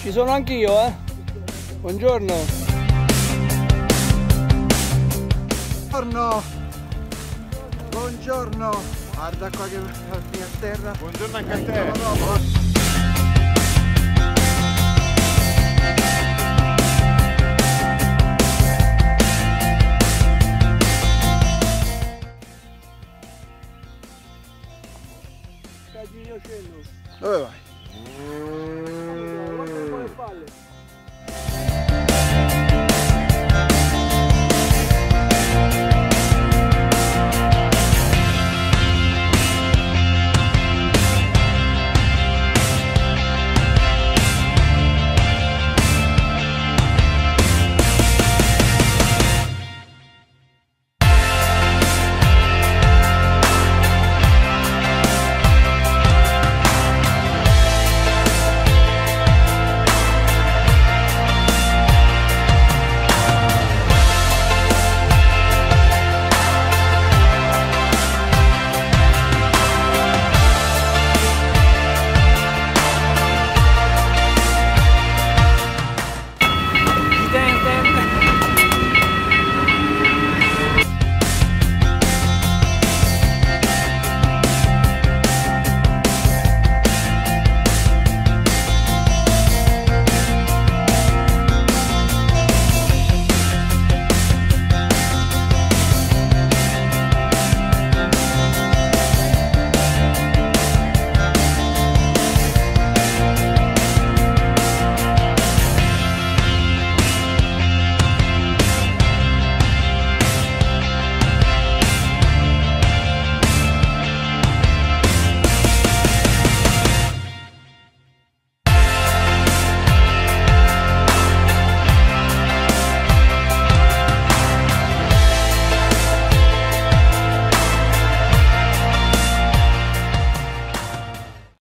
Ci sono anch'io, eh? Buongiorno. Buongiorno. Buongiorno. Guarda qua che mi a terra. Buongiorno anche a te.